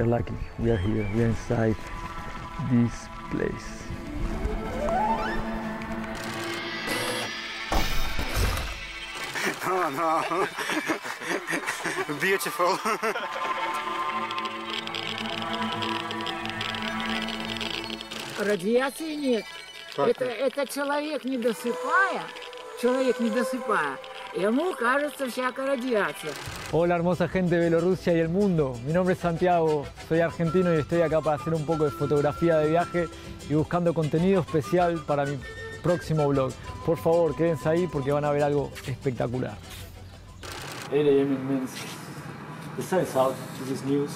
We're lucky, we are here, we are inside this place. Oh no, beautiful. Радиации нет. Это человек не досыпая, ему кажется всякая радиация. Hola hermosa gente de Bielorrusia y el mundo, mi nombre es Santiago, soy argentino y estoy acá para hacer un poco de fotografía de viaje y buscando contenido especial para mi próximo vlog. Por favor, quédense ahí porque van a ver algo espectacular. 8 a.m. in Minsk. The sun is out, this is news.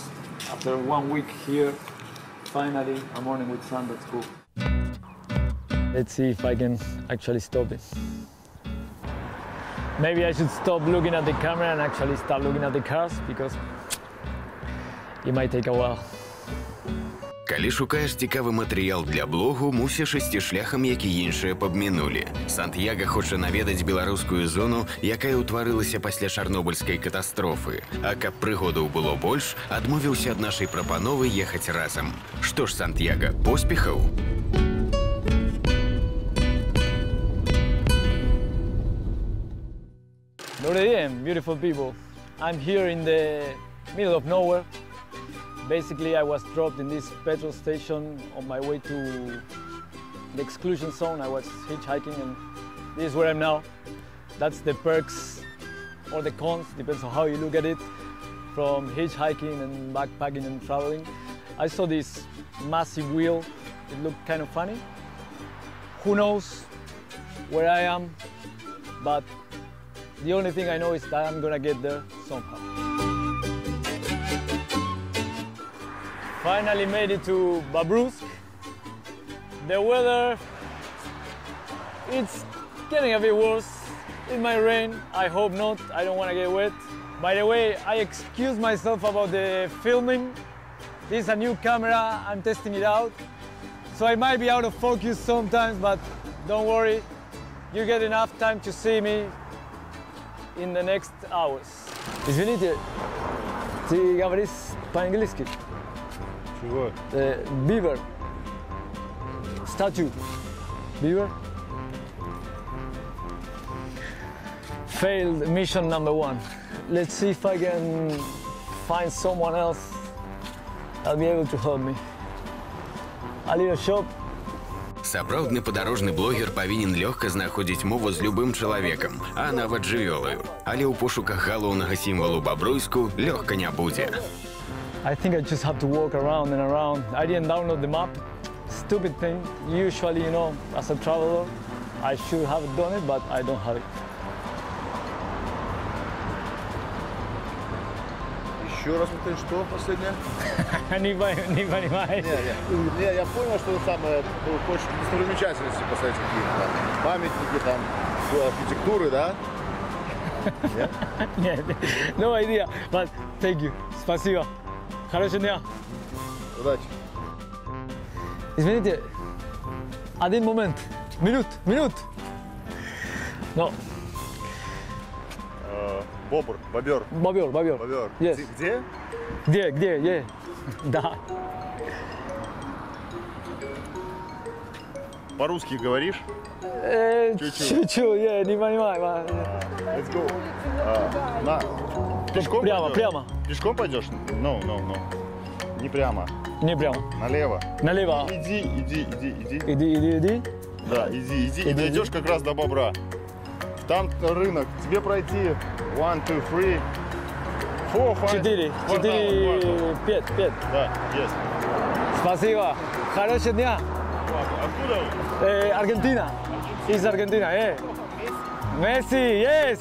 After 1 week here, finally a morning with sun, that's cool. Let's see if I can actually stop it. Maybe I should stop looking at the camera and actually start looking at the cars, because it might take a while. Калі шукаеш цікавы матэрыял для блогу, мусіш ісці шляхам, які іншыя падмінулі. Сантьяга хоча наведаць беларускую зону, якая ўтварылася пасля чарнобыльскай катастрофы. А каб прыгодаў было больш, адмовіўся ад нашай прапановы ехаць разам. Што ж, Сантьяга, поспехаў? Добрый день, beautiful people. I'm here in the middle of nowhere. Basically, I was dropped in this petrol station on my way to the exclusion zone. I was hitchhiking, and this is where I am now. That's the perks or the cons, depends on how you look at it, from hitchhiking and backpacking and traveling. I saw this massive wheel. It looked kind of funny. Who knows where I am, but the only thing I know is that I'm gonna get there somehow. Finally made it to Babruysk. The weather, it's getting a bit worse. It might rain, I hope not, I don't want to get wet. By the way, I excuse myself about the filming. This is a new camera, I'm testing it out. So I might be out of focus sometimes, but don't worry. You get enough time to see me in the next hours. Извините, ты говоришь по-английски? Beaver. Statue. Beaver. Failed mission number one. Let's see if I can find someone else that'll be able to help me. A little shop. Сапраўдны падарожны блогер павінен лёгка знаходзіць мову з любым чалавекам, а нават жывёлаю. Але ў пошуках галоўнага сімвалу Бабруйску лёгка не будзе. I think I just have to walk around and around. I didn't download the map. Stupid thing. Usually, you know, as a traveler, I should have done it, but I don't have it. Еще раз повторить, что последнее? Не понимаю. Не, я понял, что самое, хочешь достопримечательности поставить какие-то памятники, там, архитектуры, да? Нет, no idea, but thank you. Спасибо. Хорошего дня. Удачи. Извините, один момент. Минут. No. Бобер. Бобер. Yes. Где? Где? Yeah. Да. По-русски говоришь? Чуть-чуть, я не понимаю. Let's go. Пешком прямо. Пешком пойдешь? No. Не прямо. Налево. Иди. Да, иди. И дойдешь как раз до бобра. Там рынок. Тебе пройти 1, 2, 3, 4, 5. 4, 5. Да, есть. Спасибо. Хорошего дня. Откуда вы? Аргентина. Из Аргентины, Messi, yes!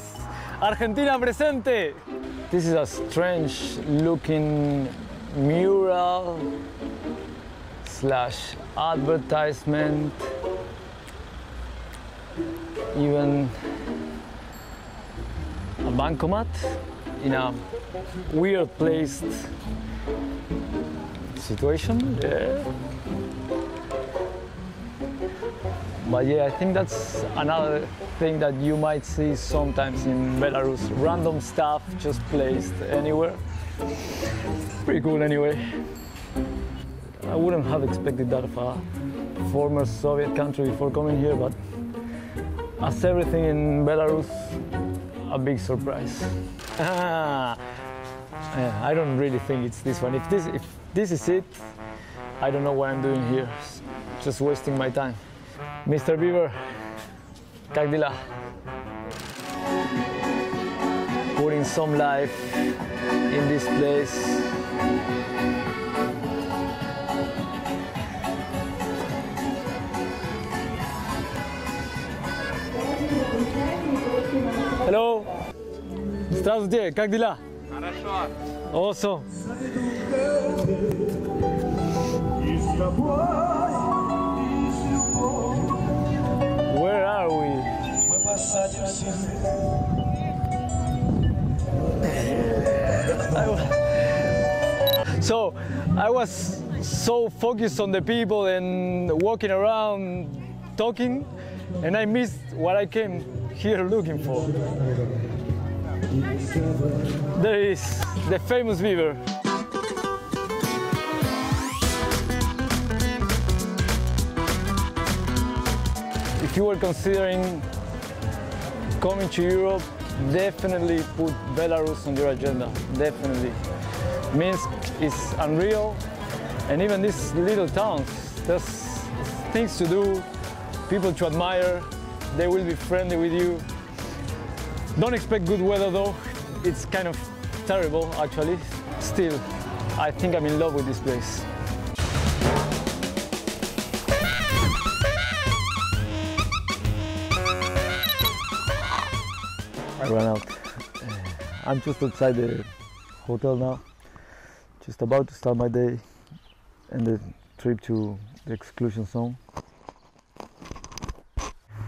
Argentina presente! This is a strange looking mural / advertisement. Even a bancomat in a weird placed situation. Yeah. But yeah, I think that's another thing that you might see sometimes in Belarus. Random stuff just placed anywhere. Pretty cool anyway. I wouldn't have expected that of a former Soviet country before coming here, but as everything in Belarus, a big surprise. I don't really think it's this one. If this is it, I don't know what I'm doing here. Just wasting my time. Mr. Beaver, Tagdila. Putting some life in this place. Hello. Здравствуйте, как дела? Хорошо. Awesome. Where are we? So I was so focused on the people and walking around, talking, and I missed what I came here looking for. There is the famous beaver. If you were considering coming to Europe, definitely put Belarus on your agenda, definitely. Minsk is unreal, and even these little towns, there's things to do, people to admire, they will be friendly with you. Don't expect good weather though, it's kind of terrible actually. Still, I think I'm in love with this place. I ran out. I'm just outside the hotel now, just about to start my day and the trip to the exclusion zone.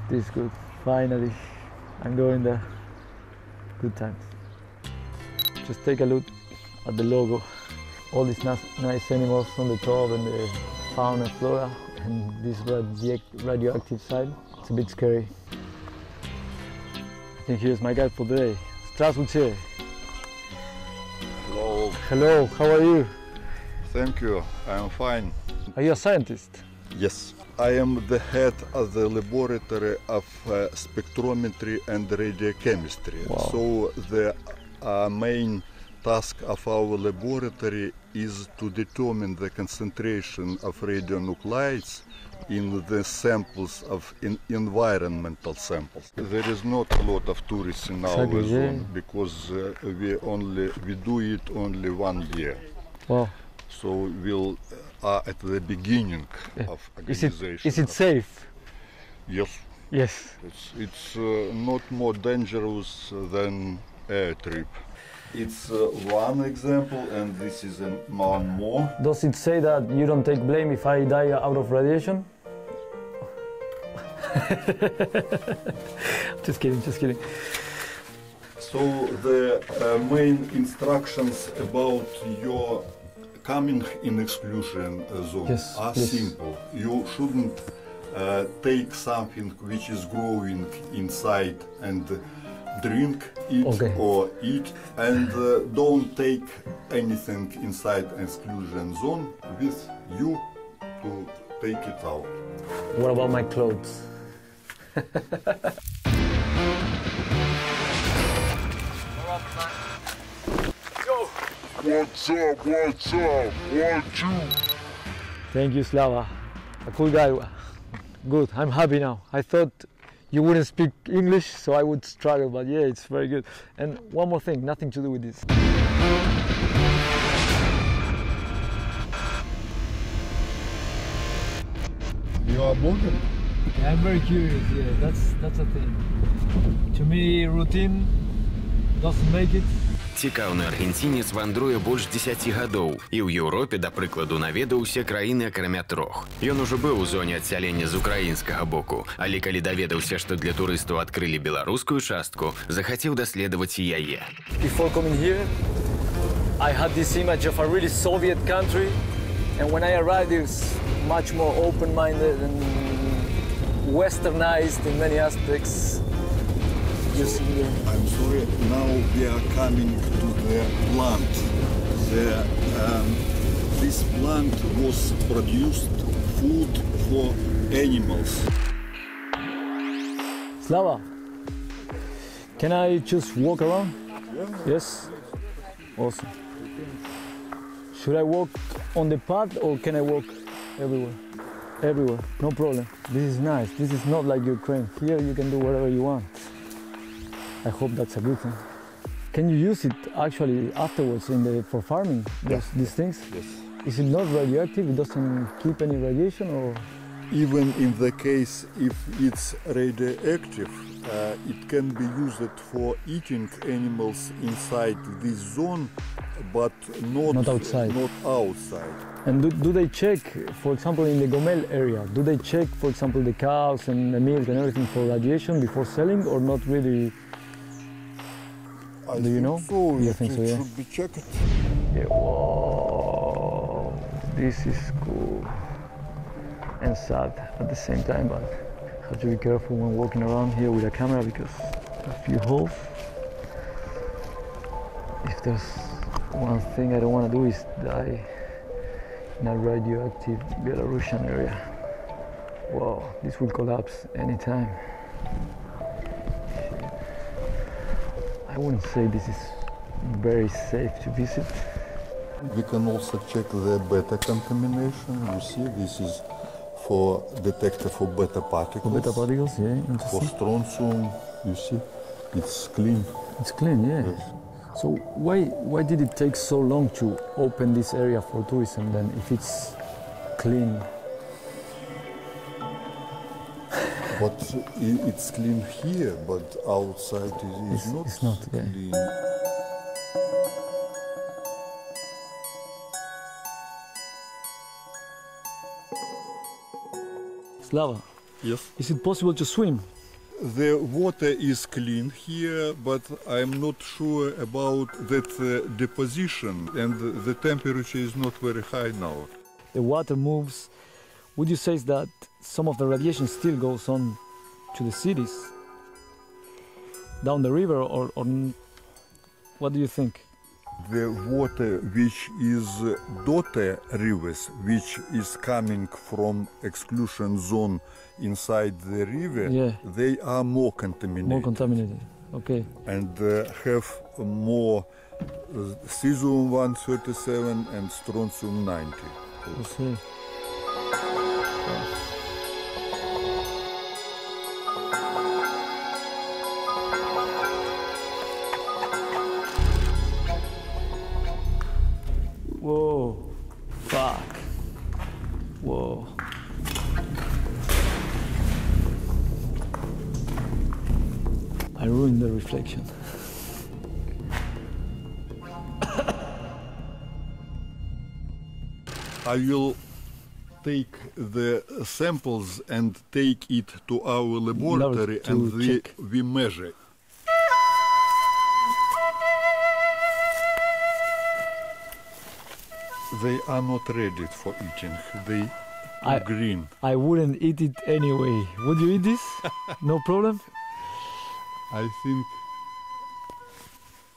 This is good, finally, I'm going there. Good times. Just take a look at the logo. All these nice animals on the top and the fauna and flora, and this radioactive side, it's a bit scary. And here's my guide for today, Strasbucher. Hello. Hello, how are you? Thank you, I am fine. Are you a scientist? Yes, I am the head of the laboratory of spectrometry and radiochemistry. Wow. So the main task of our laboratory is to determine the concentration of radionuclides in the samples of environmental samples. There is not a lot of tourists in our zone because we do it only one year. Wow. So we'll are at the beginning of organization. Is it safe? Yes. Yes. It's not more dangerous than air trip. It's one example, and this is one more. Does it say that you don't take blame if I die out of radiation? Just kidding, just kidding. So the main instructions about your coming in exclusion zone are simple. You shouldn't take something which is growing inside and drink it or eat, and don't take anything inside exclusion zone with you to take it out. What about my clothes? What's up, what's up, what you? Thank you, Slava. A cool guy. Good, I'm happy now. I thought you wouldn't speak English, so I would struggle, but yeah, it's very good. And one more thing, nothing to do with this. You are bored? I'm very curious, yeah, that's a thing. To me, routine doesn't make it. Цікаўны аргенцінец вандруе больш 10 гадоў і ў Еўропе, да прыкладу, наведаўся краіны акрамя трох. Ён ужо быў у зоне адсялення з украінскага боку, але калі даведаўся, што для турыстаў адкрылі беларускую частку, захацеў даследаваць і яе. Before coming here, I had this image of a really Soviet country, and when I arrived, it was much more open-minded and westernized in many aspects. I'm sorry, now they are coming to their plant. This plant was produced food for animals. Slava, can I just walk around? Yeah. Yes? Awesome. Should I walk on the path or can I walk everywhere? Everywhere, no problem. This is nice. This is not like Ukraine. Here you can do whatever you want. I hope that's a good thing. Can you use it actually afterwards in the, for farming, these things? Yes. Is it not radioactive? It doesn't keep any radiation or? Even in the case if it's radioactive, it can be used for eating animals inside this zone, but not outside. Not outside. And do they check, for example, in the Gomel area, do they check, for example, the cows and the milk and everything for radiation before selling, or not really? Do you know? So. You think so, yeah. It should be checked. Yeah, whoa, this is cool and sad at the same time, but I have to be careful when walking around here with a camera because a few holes. If there's one thing I don't want to do is die in a radioactive Belarusian area. Wow, this will collapse anytime. I wouldn't say this is very safe to visit. We can also check the beta contamination. You see, this is for detector for beta particles. For beta particles, yeah. For strontium, you see, it's clean. It's clean, yeah. Yes. So why did it take so long to open this area for tourism then, if it's clean? But it's clean here, but outside it is not, it's not clean. Yeah. Slava, yes. Is it possible to swim? The water is clean here, but I'm not sure about that deposition, and the temperature is not very high now. The water moves. Would you say that some of the radiation still goes on to the cities, down the river, or what do you think? The water which is daughter rivers, which is coming from exclusion zone inside the river, yeah, they are more contaminated. More contaminated, okay. And have more cesium 137 and strontium 90. Okay. Whoa, fuck, whoa. I ruined the reflection. I will take the samples and take it to our laboratory and we measure. They are not ready for eating. They are green. I wouldn't eat it anyway. Would you eat this? No problem? I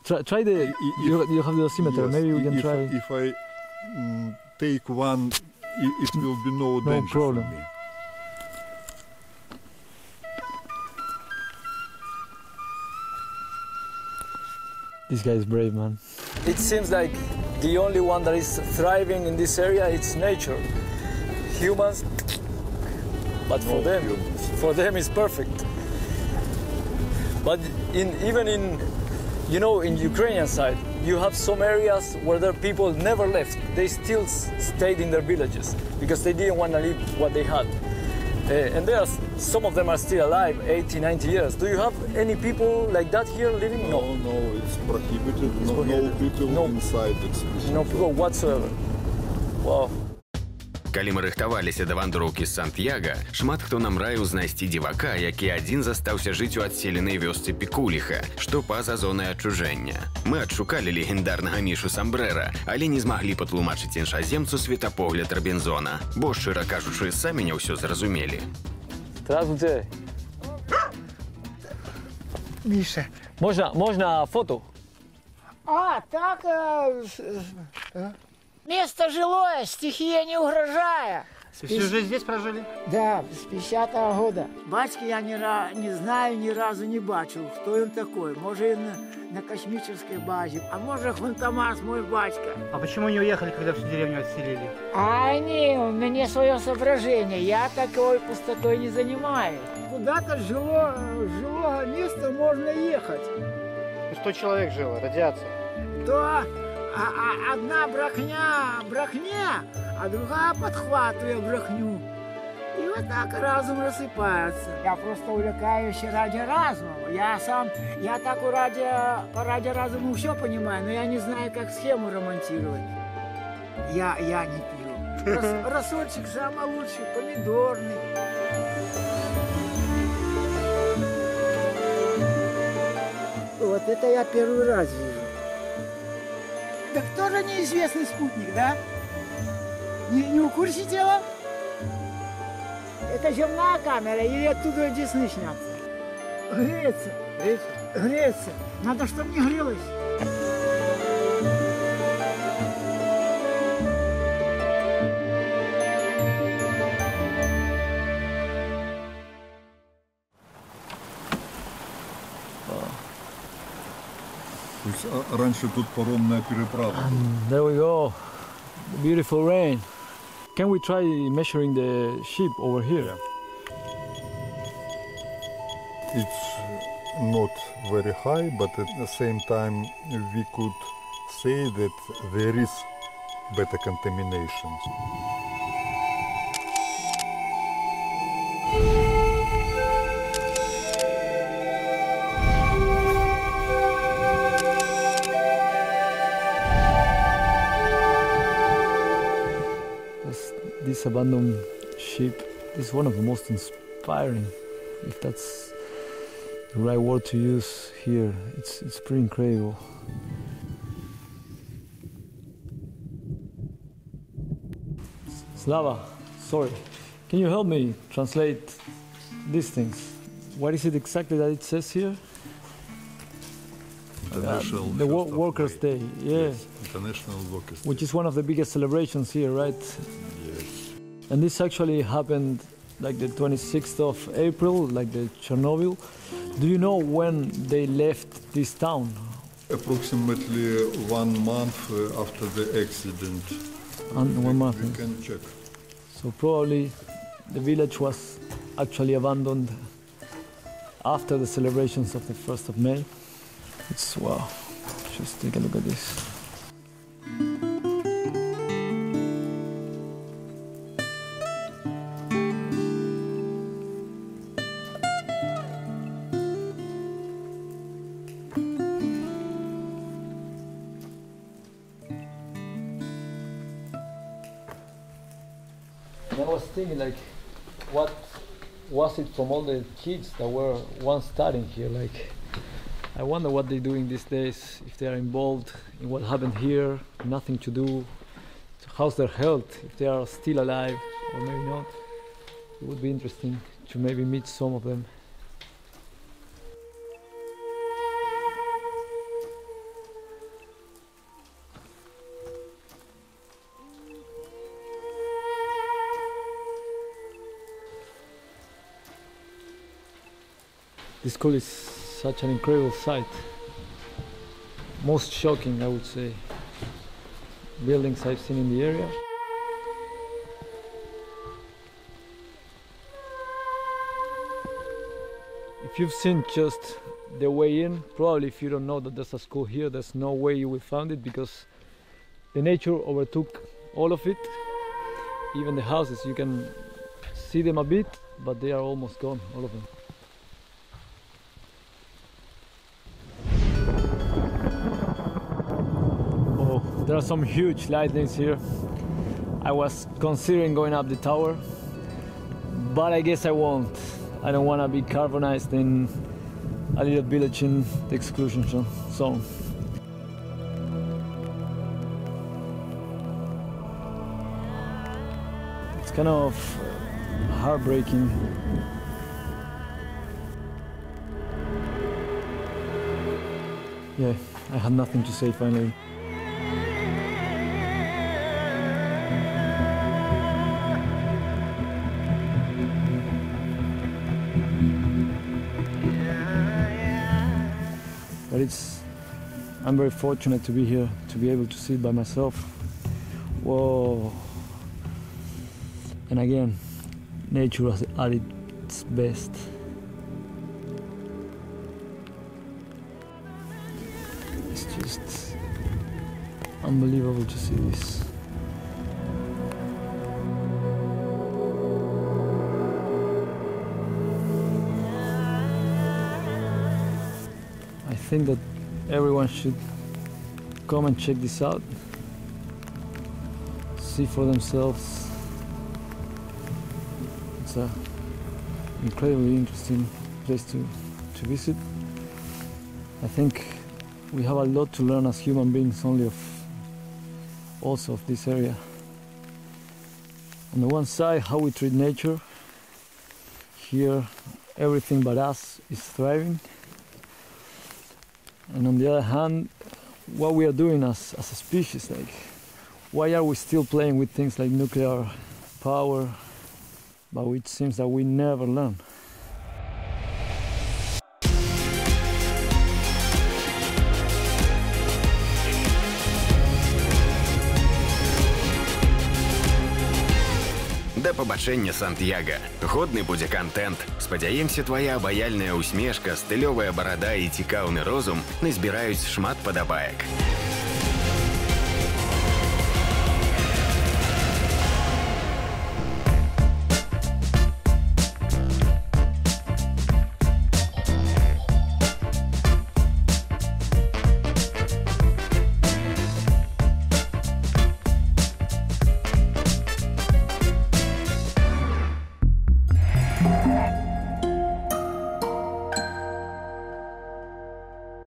think... Try the... you have the oximeter. Yes, maybe we can try... If I take one, it will be no danger problem. For me. This guy is brave, man. It seems like the only one that is thriving in this area is nature. Humans, but for them, it's perfect. But even in, you know, in Ukrainian side, you have some areas where their people never left. They still stayed in their villages because they didn't want to leave what they had. And there are, some of them are still alive, 80, 90 years. Do you have any people like that here living? No, no, it's prohibited. No people inside. No people whatsoever. Wow. Калі мы рыхтаваліся да вандроўкі з Сантьяга, шмат хто нам раіў знайсці дзівака, які адзін застаўся жыць у адселенай вёсцы Пікуліха, што па-за зонай адчужэння. Мы адшукалі легендарнага Мішу Самбрэра, але не змаглі патлумачыць іншаземцу светапогляд Робінзона, бо, шчыра кажучы, самі не ўсё зразумелі. Здравствуйте. Міша. Можна фото? А, так, место жилое, стихия не угрожая. Вы всю жизнь здесь прожили? Да, с 50-го года. Батьки я не знаю, ни разу не бачил, кто он такой. Может, на космической базе, а может, Хунтамас, мой батька. А почему не уехали, когда всю деревню отселили? А не, у меня свое соображение, я такой пустотой не занимаюсь. Куда-то жилого места можно ехать. И 100 человек жило, радиация? Да. А одна брахня, а другая подхватывает брахню. И вот так разум рассыпается. Я просто увлекаюсь ради разума. Я так ради разума все понимаю, но я не знаю, как схему ремонтировать. Я не пью. Рассольчик самый лучший, помидорный. Вот это я первый раз вижу. Так тоже неизвестный спутник, да? Не в курсе дела? Это земная камера, или оттуда и десны снятся? Греется. Греется. Надо, чтобы не грелось. Раньше тут паромная переправа. There we go. Beautiful rain. Can we try measuring the ship over here? It's not very high, but at the same time we could say that there is beta contamination. This abandoned ship is one of the most inspiring, if that's the right word to use here. It's pretty incredible. Slava, sorry, can you help me translate these things? What is it exactly that it says here? The Workers' Day, yes. International Workers' Day. Which is one of the biggest celebrations here, right? And this actually happened like the 26th of April, like the Chernobyl. Do you know when they left this town? Approximately 1 month after the accident. And 1 month. We can check. So probably the village was actually abandoned after the celebrations of the 1st of May. It's wow. Just take a look at this. Like, what was it from all the kids that were once studying here? Like, I wonder what they're doing these days, if they are involved in what happened here, nothing to do, how's their health, if they are still alive or maybe not. It would be interesting to maybe meet some of them. This school is such an incredible sight. Most shocking, I would say, buildings I've seen in the area. If you've seen just the way in, probably if you don't know that there's a school here, there's no way you will find it because the nature overtook all of it. Even the houses, you can see them a bit, but they are almost gone, all of them. There are some huge lightnings here. I was considering going up the tower, but I guess I won't. I don't want to be carbonized in a little village in the exclusion zone. It's kind of heartbreaking. yeah, I had nothing to say finally. But I'm very fortunate to be here, to be able to see it by myself. Whoa. And again, nature is at its best. It's just unbelievable to see this. I think that everyone should come and check this out, see for themselves. It's an incredibly interesting place to visit. I think we have a lot to learn as human beings, also of this area. On the one side, how we treat nature. Here, everything but us is thriving. And on the other hand, what we are doing as a species, like, why are we still playing with things like nuclear power? But it seems that we never learn. До побачення, Сантьяго. Годний буде контент. Сподіваємося, твоя обаяльна усмішка, стильова борода і цікавий розум не збирають шмат подобаєк.